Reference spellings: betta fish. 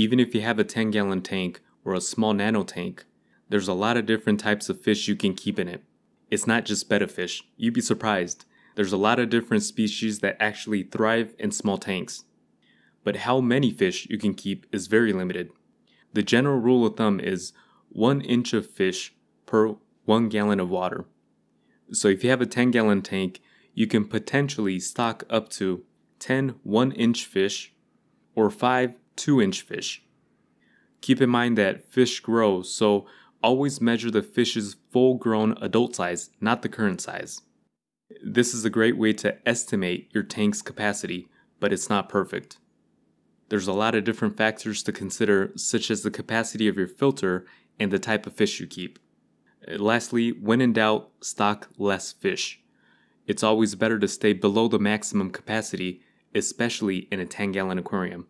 Even if you have a 10-gallon tank or a small nano tank, there's a lot of different types of fish you can keep in it. It's not just betta fish, you'd be surprised. There's a lot of different species that actually thrive in small tanks. But how many fish you can keep is very limited. The general rule of thumb is 1 inch of fish per 1 gallon of water. So if you have a 10-gallon tank, you can potentially stock up to 10 1-inch fish or 5 2-inch fish. Keep in mind that fish grow, so always measure the fish's full-grown adult size, not the current size. This is a great way to estimate your tank's capacity, but it's not perfect. There's a lot of different factors to consider, such as the capacity of your filter and the type of fish you keep. Lastly, when in doubt, stock less fish. It's always better to stay below the maximum capacity, especially in a 10-gallon aquarium.